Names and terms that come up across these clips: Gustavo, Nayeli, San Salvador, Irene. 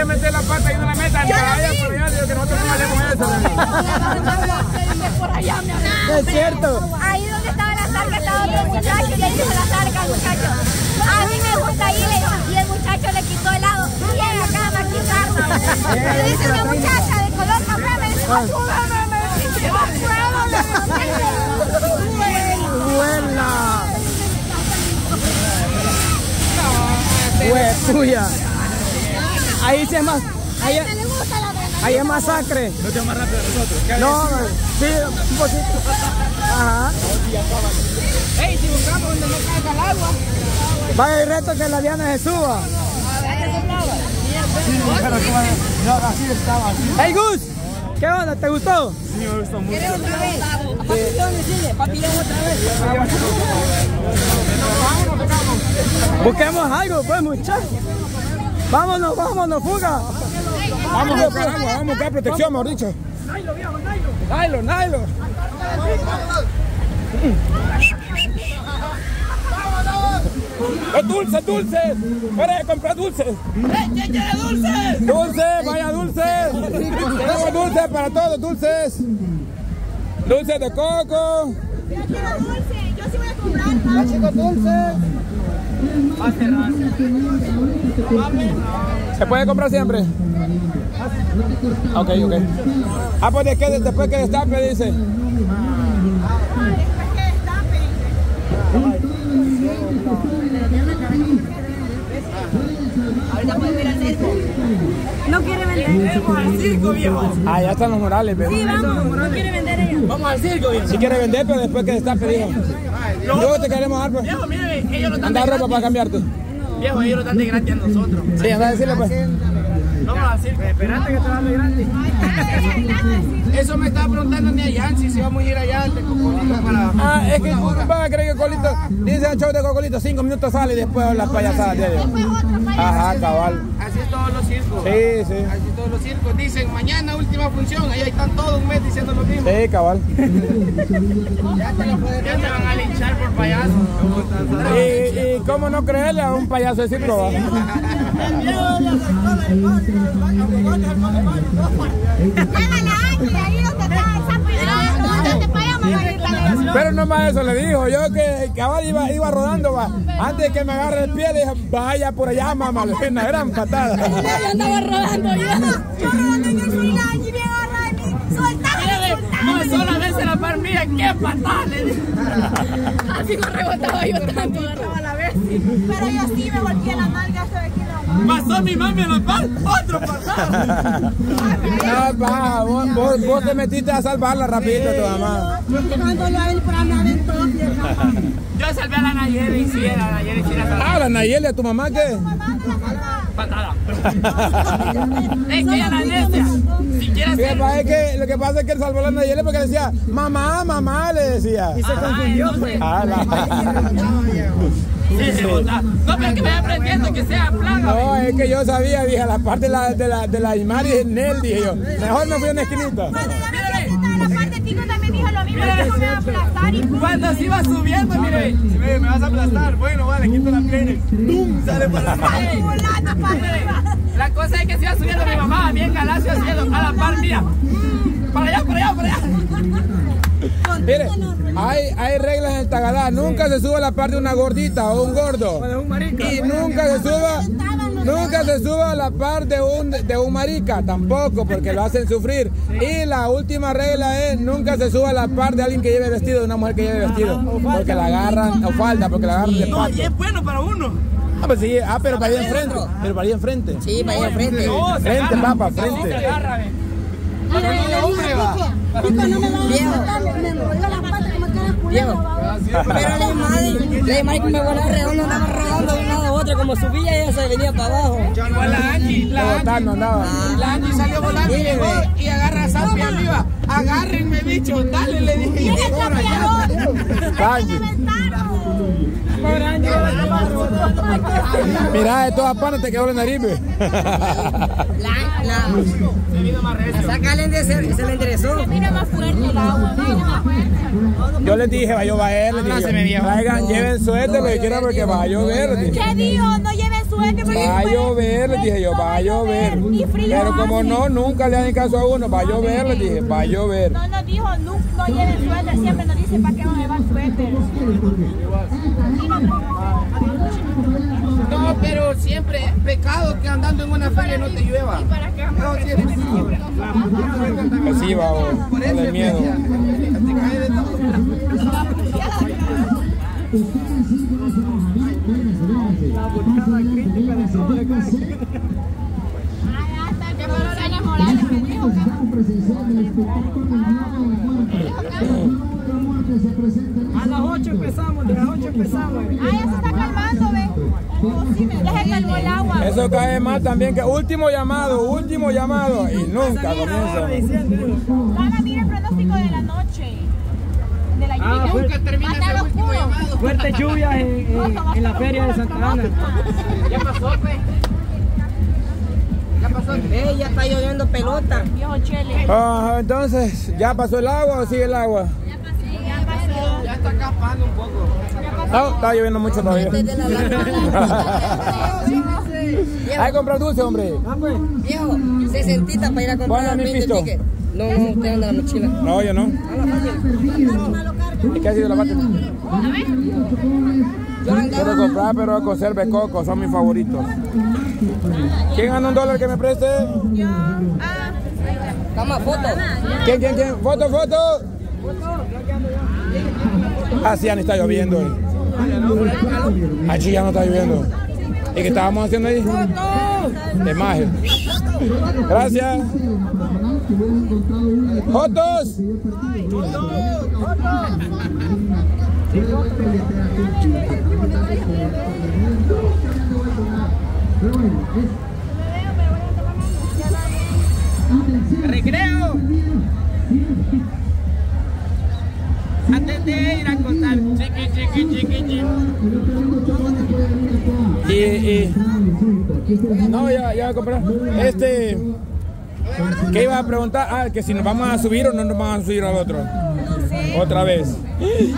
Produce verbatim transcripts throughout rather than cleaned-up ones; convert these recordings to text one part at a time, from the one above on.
a meter la pata y no la metan. Yo la vi. Por allá, digo que nosotros no hacemos eso. Por allá, mi amor. Es cierto. Ahí donde estaba la zarca estaba otro muchacho y él hizo la zarca al muchacho. A mí me gusta irle y el muchacho le quitó el lado y en la cama quitarlo. Le dice una muchacha de color café, me dice, ¡súbame! ¡Buena! ¡Hue suya! Ahí se es más... Ahí, ahí, le gusta la ahí es masacre. No te más rápido a nosotros. No, sí, un poquito. Ajá. Ey, si buscamos donde no caiga el agua. Vaya el reto que la Diana se suba. Sí, pero no, así estaba. ¡Hey, Gus! ¿Qué onda? ¿Te gustó? Sí, me gustó mucho. ¿Quieres otra vez? A papilón, decirle. Papilón otra vez. Busquemos algo, pues, muchachos. Vámonos, vámonos, fuga. Vamos a buscar agua, vamos a buscar protección, mejor dicho. Nailo, viejo, Nailo. Nailo, Nailo. Los dulces, dulces. Para de comprar dulces. ¿Quién quiere dulces? Dulces, vaya dulces. Tenemos dulces para todos, dulces. Dulces de coco. Yo quiero dulces, yo sí voy a comprar. Más chicos, dulces. ¿Se puede comprar siempre? Ok, ok. Ah, pues después que destape, dice. Ahorita puedes ir al circo. No quiere vender. Vamos al circo, viejo. Ah, ya están los morales, pero. Sí, vamos, no quiere vender ellos. Vamos al circo, viejo. Si quiere vender, pero después que está pedido. Luego te queremos dar, pues. Viejo, mire, ellos no están. Anda ropa para cambiarte. Viejo, ellos no están de gratis a nosotros. Sí, anda a decirle, pues. Vamos al circo. Esperate que te van de gratis. Eso me estaba preguntando ni allá, si vamos a ir allá al de Cocolito para... Ah, es que van a creer que Cocolito, dice el show de Cocolito, cinco minutos sale y después las payasadas de ellos. Ajá, cabal. Así es todos los circos. Sí, sí. Así es todos los circos. Dicen, mañana última función, ahí están todos un mes diciendo lo mismo. Sí, cabal. Ya te van a linchar por payaso. Y, y cómo no creerle a un payaso de circo. El miedo de la recola, el baño, el baño, el baño, el baño, el baño. Pero nomás eso le dijo, yo que, que ahora iba, iba rodando, va. Antes de que me agarre el pie, le dije, vaya por allá, mamá, le dije una gran patada. Yo andaba rodando, yo. Yo rodando en el suelo, y me agarra de mí, soltame. No, solo a veces la par mía, qué patada, le dije. Así no rebotaba yo tanto, agarraba la vez. Pero yo sí me volteé la nalga, se ve que pasó mi mami en la par, otro pasado. No, baja, vos, vos, vos te metiste a salvarla rapidito, sí, tu mamá. Yo salvé a la Nayeli, sí, a la Nayeli, sí, la salvé. Ah, la Nayeli, ¿a tu mamá qué? Patada. Es que a la neta, si quieres ser... Es que lo que pasa es que él salvó a la Nayeli porque le decía, mamá, mamá, le decía. Y se confundió. Ah, la... Sí, sí. No, pero es que me va aprendiendo que sea plano. No, es que yo sabía, dije, la parte de la, de la, de la Imari es Nel, dije yo. Mejor no fui una esquinita. Cuando yo me presentaba la parte, Tito también dijo lo mismo, que me va a aplastar y... Cuando se iba subiendo, mire, si me, me vas a aplastar, bueno, vale, quito la pierna y ¡pum! Sale para arriba. La cosa es que se iba subiendo mi mamá, bien galacio haciendo a la par, mira. Para allá, para allá, para allá. Mire, hay, hay reglas en el Tagalá. Nunca se suba la parte de una gordita o un gordo. Y nunca se suba, nunca se suba la parte de un, de un marica, tampoco, porque lo hacen sufrir. Y la última regla es, nunca se suba la parte de alguien que lleve vestido, de una mujer que lleve vestido. Porque la agarran, o falda, porque la agarran de pato. Y es bueno para uno. Ah, pues sí, ah, pero para ir enfrente. Pero para ir enfrente. Sí, para ir enfrente. Frente, papá, frente. No, no, no, hombre, va. Pico, no me viejo. Me movió las patas como que era culero. Pero la madre, la madre que me volaba redondo, andaba rodando de un lado a otro, como subía ella se venía para abajo. Igual la Angie, la Angie, la Angie salió volando y llegó y agarra a Sapi arriba. Agárrenme, bicho, dale, le dije. ¡Viene el campeador! Mirá, de todas partes te quedó la nariz. Sácale de ese, se le interesó. Mira más fuerte el agua. Yo les dije, va, yo va a él. Lleven suerte, lo que quiera porque va a llover. ¿Qué dijo? No lleven suerte. suerte. Va a llover, les dije yo, va a llover. Pero como no, nunca le dan caso a uno, va a llover, les dije, va a llover. No nos dijo, no, no lleven suéter, siempre nos dice para qué vamos a llevar suéter. No, pero siempre es pecado que andando en una feria no te llueva. No, siempre se así va, por eso es miedo. La volcada crítica de su a las ocho empezamos, de las ocho empezamos. Ah, eso está calmando, ve. Ya se calmó el agua. Eso cae más también que último llamado, último llamado. Y nunca comienza. Ahora mira el pronóstico de la noche. De la lluvia. Ah, nunca termina el último llamado. Fuertes lluvias en, en, en la feria de Santa Ana. Ya pasó, pues. Ya pasó. Eh, ya está lloviendo pelota. Viejo chele. Ah, entonces, ¿ya pasó el agua o sigue el agua? Ya está escapando un poco. No, está lloviendo mucho todavía. Hay que comprar dulce, hombre. Viejo, sesentita para ir a comprar veinte tickets. No, usted anda en la mochila. No, yo no. Es que ha sido la parte. Quiero comprar, pero conserve coco, son mis favoritos. ¿Quién gana un dólar que me preste? Yo. Ah. Toma foto. ¿Quién, quién, quién? Foto, foto. Así ya no está lloviendo. Allí ya no está lloviendo. ¿Y qué estábamos haciendo ahí? De magia. Gracias. ¡Fotos! ¡Recreo! Antes de ir a contar. Chiqui, chiqui, chiqui, chiqui. Y, y... No, ya, ya voy a comprar. Este... ¿Qué ibas a preguntar? Ah, que si nos vamos a subir o no nos vamos a subir al otro. No sé. Otra vez.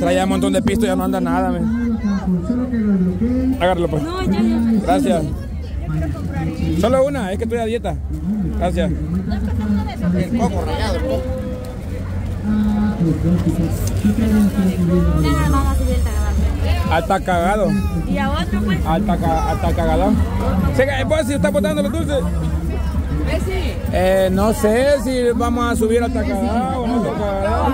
Traía un montón de pistos, ya no anda nada. Me. Agárralo pues. No, ya no. Gracias. Solo una, es que estoy a dieta. Gracias. El coco rayado, el coco. Hasta cagado. ¿Y a otro pues? Hasta cagado. ¿Vos si estás botando los dulces? Eh, no sé si vamos a subir hasta cagado o no hasta cagado.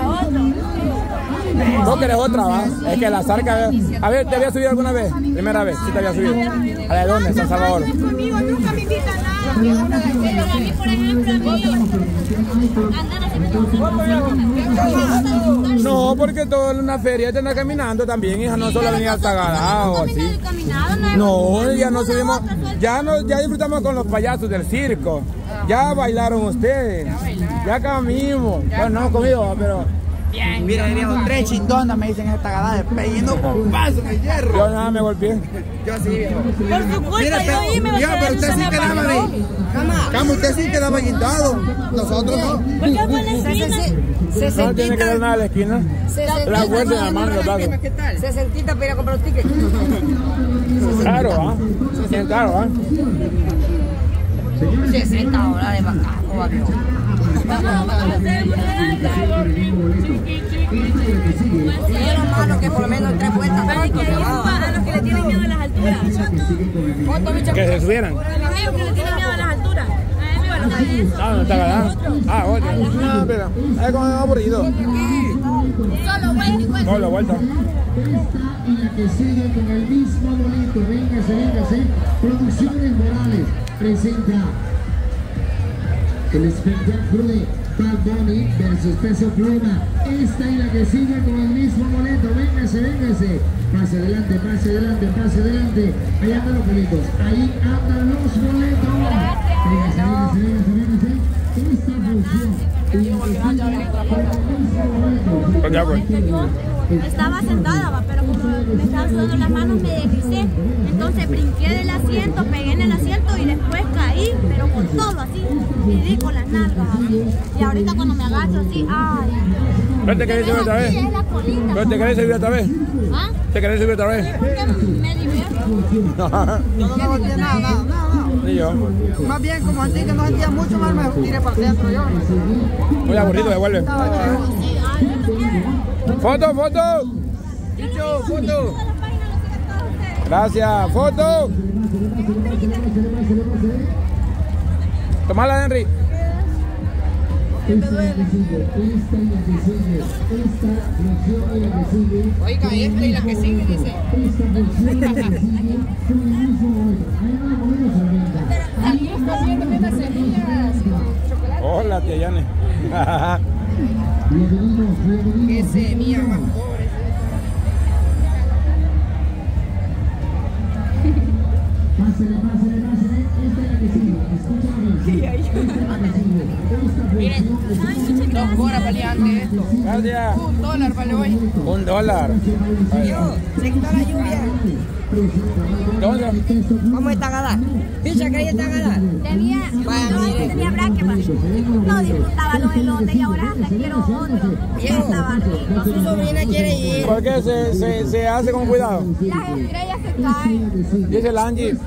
¿Vos querés otra, va? Es que la zarca... A ver, ¿te había subido alguna vez? Primera vez, sí te había subido. ¿A de dónde? San Salvador. Conmigo nunca me invitan nada. A mí, por ejemplo, a mí... No, porque toda una feria te anda caminando también, hija, no solo venía hasta cagado. No, ya no subimos... Ya, no, ya disfrutamos con los payasos del circo. Ya bailaron ustedes. Ya bailaron. Ya comimos. Ya bueno, no comido, pero... Bien. Mira, viejo, tres chindonas me dicen esta gadada, pegando con paso en el hierro. Yo nada, me golpeé. Yo sí, viejo. Por tu culpa, mira, yo ahí me golpeé. Yo, pero usted sí quedaba ahí. Cama, usted sí quedaba guindado. Nosotros no. ¿Por qué fue en la esquina? sesenta. No tiene que dar nada de la esquina. La vuelta de la mano, los brazos. sesenta para ir a comprar los tickets. Claro, ¿ah? sesenta, claro, ¿ah? sesenta horas de macaco, vaquero. Quiero, mano, que por lo menos tres vueltas. Para que a los que le tienen miedo a las alturas. Que se subieran. A los que le tienen miedo a las alturas. Ah, no está ganando. Ah, oye. No, espera. Es como aburrido. Solo vuelta. Solo vuelta. Esta y la que sigue con el mismo bonito. Véngase, véngase. Producciones Morales presenta el espectáculo de Bad Bunny versus Peso Pluma. Esta y la que sigue con el mismo boleto. Véngase, véngase. Pase adelante, pase adelante, pase adelante. Ahí andan los boletos. Ahí andan los boletos. Véngase, véngase, véngase, véngase. Esta función. Porque estaba sentada, pero como me estaban sudando las manos me deslicé, entonces brinqué del asiento, pegué en el asiento y después caí, pero con todo así, y di con las nalgas, y ahorita cuando me agacho así, ay. ¿Pero te querés subir otra vez? ¿Pero te querés subir otra vez? ¿Ah? ¿Te querés subir otra vez? Porque me divierto. Yo no me volteé nada, nada, nada. Ni yo. Más bien como así que no sentía mucho más, me tiré para adentro yo. Muy aburrido, devuelve. ¡Foto, foto! ¡Chicho, foto! ¡Gracias! ¡Foto! ¡Tomala, Henry! ¿Qué me duele? Oiga, esta y la que sigue, dice. Aquí está viendo unas semillas con chocolate. ¡Hola, tía Yane! Que se mía más pobre. Pásale, pásale, pásale. Esta es la que sigue. Escúchame. Miren, dos horas peleando esto. Gracias. Un dólar vale hoy. Un dólar. Yo, se quitó la lluvia. ¿Cómo está Gadá? Picha, que ahí está Gadá. Tenía, yo tenía braquepa. No disfrutaba los elotes y ahora hasta quiero otro. Su sobrina quiere ir. ¿Por qué se, se, se hace con cuidado? Las estrellas se caen. Dice el Angie.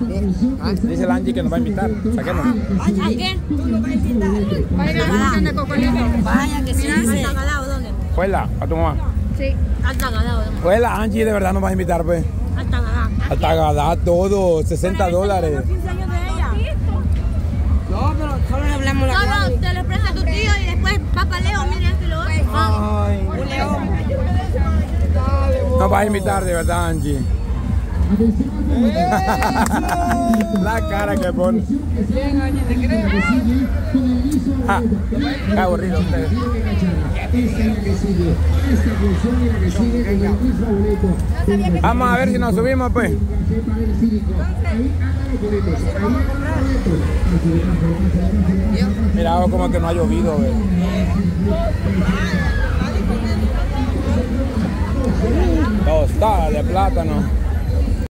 Dice el Angie que nos va a invitar. Saquemos. ¿A quién? Tú nos vas a invitar. Vaya, a la de Vaya, que sí. ¿Hasta Gadá o dónde? Fuela, a tu mamá. Sí, hasta Gadá o dónde. Fuela, Angie, de verdad nos va a invitar, pues. Hasta Gadá. Hasta Gadá todo, sesenta dólares. quince años de ella. No, pero solo le hablamos la cara. No, te lo presta tu tío y después papá Leo, mira esto y lo otro. Ay, un león. Nos vas a invitar de verdad, Angie. La cara que pone. cien años te creo. Ah, qué aburrido ustedes. Vamos a ver si nos subimos, pues. Mira, como que no ha llovido, ¿ves? Tostada de plátano.